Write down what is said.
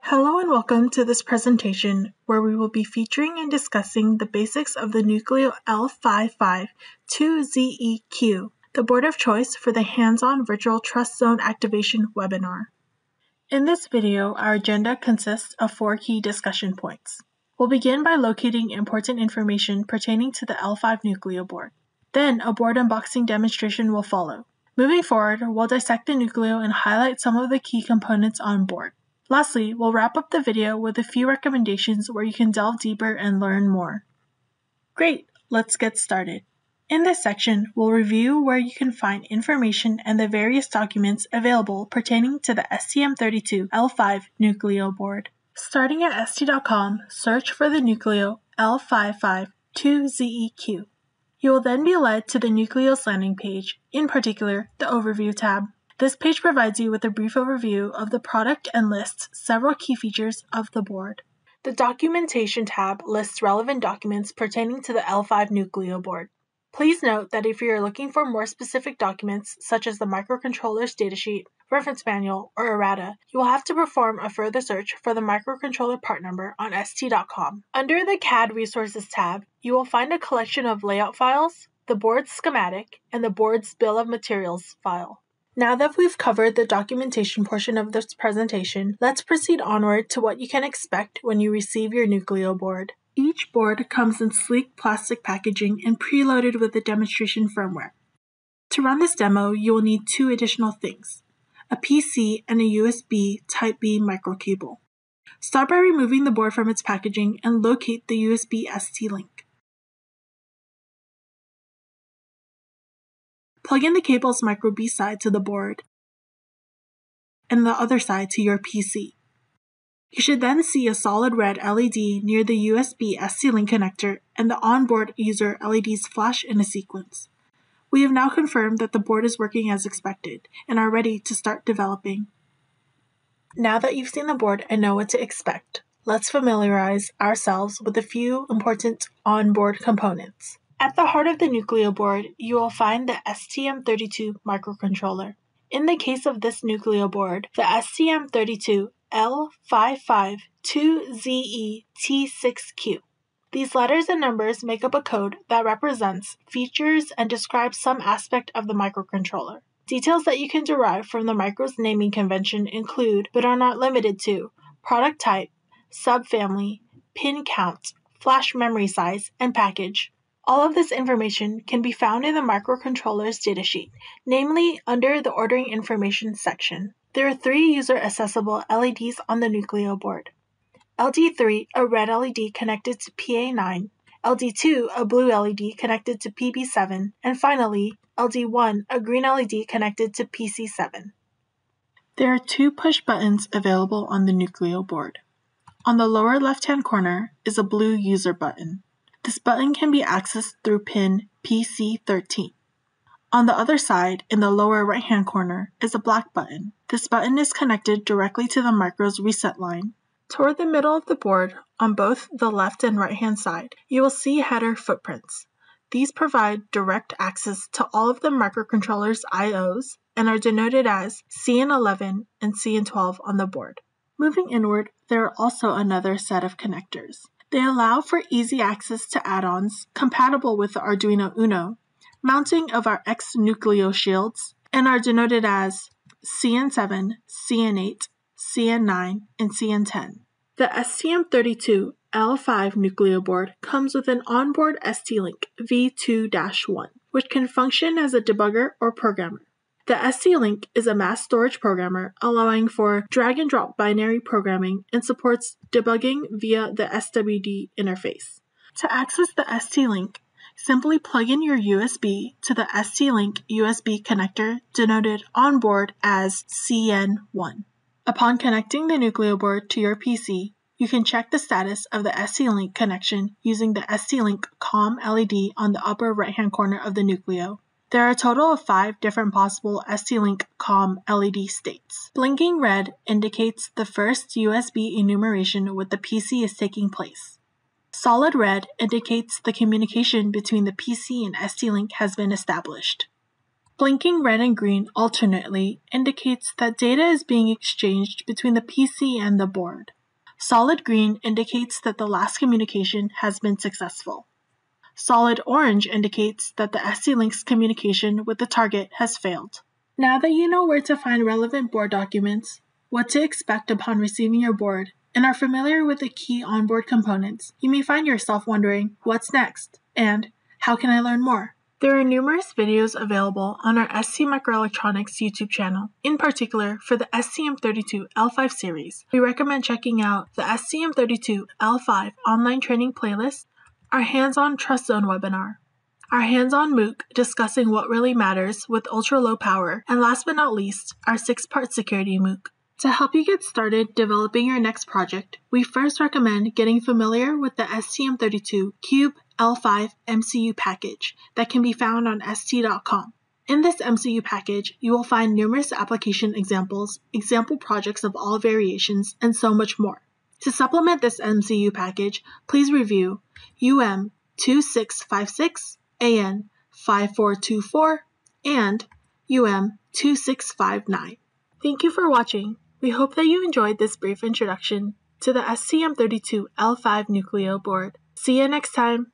Hello and welcome to this presentation where we will be featuring and discussing the basics of the Nucleo L552ZET6Q, the board of choice for the hands-on virtual TrustZone activation webinar. In this video, our agenda consists of four key discussion points. We'll begin by locating important information pertaining to the L5 Nucleo board. Then a board unboxing demonstration will follow. Moving forward, we'll dissect the Nucleo and highlight some of the key components on board. Lastly, we'll wrap up the video with a few recommendations where you can delve deeper and learn more. Great, let's get started. In this section, we'll review where you can find information and the various documents available pertaining to the STM32L5 Nucleo board. Starting at ST.com, search for the Nucleo L552ZET6Q. You will then be led to the Nucleo's landing page, in particular, the Overview tab. This page provides you with a brief overview of the product and lists several key features of the board. The Documentation tab lists relevant documents pertaining to the L5 Nucleo board. Please note that if you are looking for more specific documents, such as the microcontroller's datasheet, reference manual, or errata, you will have to perform a further search for the microcontroller part number on ST.com. Under the CAD Resources tab, you will find a collection of layout files, the board's schematic, and the board's Bill of Materials file. Now that we've covered the documentation portion of this presentation, let's proceed onward to what you can expect when you receive your Nucleo board. Each board comes in sleek plastic packaging and preloaded with the demonstration firmware. To run this demo, you will need two additional things, a PC and a USB Type-B microcable. Start by removing the board from its packaging and locate the USB ST-Link. Plug in the cable's microB side to the board and the other side to your PC. You should then see a solid red LED near the USB ST-Link connector and the onboard user LEDs flash in a sequence. We have now confirmed that the board is working as expected and are ready to start developing. Now that you've seen the board and know what to expect, let's familiarize ourselves with a few important onboard components. At the heart of the Nucleo board, you will find the STM32 microcontroller. In the case of this Nucleo board, the STM32L552ZET6Q. These letters and numbers make up a code that represents, features, and describes some aspect of the microcontroller. Details that you can derive from the micro's naming convention include, but are not limited to, product type, subfamily, pin count, flash memory size, and package. All of this information can be found in the microcontroller's datasheet, namely under the Ordering Information section. There are three user-accessible LEDs on the Nucleo board. LD3, a red LED connected to PA9, LD2, a blue LED connected to PB7, and finally, LD1, a green LED connected to PC7. There are two push buttons available on the Nucleo board. On the lower left-hand corner is a blue user button. This button can be accessed through pin PC13. On the other side, in the lower right-hand corner, is a black button. This button is connected directly to the micro's reset line. Toward the middle of the board, on both the left and right-hand side, you will see header footprints. These provide direct access to all of the microcontroller's IOs and are denoted as CN11 and CN12 on the board. Moving inward, there are also another set of connectors. They allow for easy access to add-ons compatible with the Arduino Uno, mounting of our ex-Nucleo shields, and are denoted as CN7, CN8, CN9, and CN10. The STM32 L5 Nucleo board comes with an onboard ST-Link V2-1, which can function as a debugger or programmer. The ST-Link is a mass storage programmer allowing for drag-and-drop binary programming and supports debugging via the SWD interface. To access the ST-Link, simply plug in your USB to the ST-Link USB connector denoted onboard as CN1. Upon connecting the Nucleo board to your PC, you can check the status of the ST-Link connection using the ST-Link COM LED on the upper right-hand corner of the Nucleo. There are a total of 5 different possible ST-Link COM LED states. Blinking red indicates the first USB enumeration with the PC is taking place. Solid red indicates the communication between the PC and ST-Link has been established. Blinking red and green alternately indicates that data is being exchanged between the PC and the board. Solid green indicates that the last communication has been successful. Solid orange indicates that the ST-Link's communication with the target has failed. Now that you know where to find relevant board documents, what to expect upon receiving your board, and are familiar with the key onboard components, you may find yourself wondering, what's next? And how can I learn more? There are numerous videos available on our STMicroelectronics YouTube channel. In particular, for the STM32L5 series, we recommend checking out the STM32L5 online training playlist, our hands-on TrustZone webinar, our hands-on MOOC discussing what really matters with ultra-low power, and last but not least, our 6-part security MOOC. To help you get started developing your next project, we first recommend getting familiar with the STM32Cube L5 MCU package that can be found on st.com. In this MCU package, you will find numerous application examples, example projects of all variations, and so much more. To supplement this MCU package, please review UM2656, AN5424, and UM2659. Thank you for watching. We hope that you enjoyed this brief introduction to the STM32L5 Nucleo board. See you next time!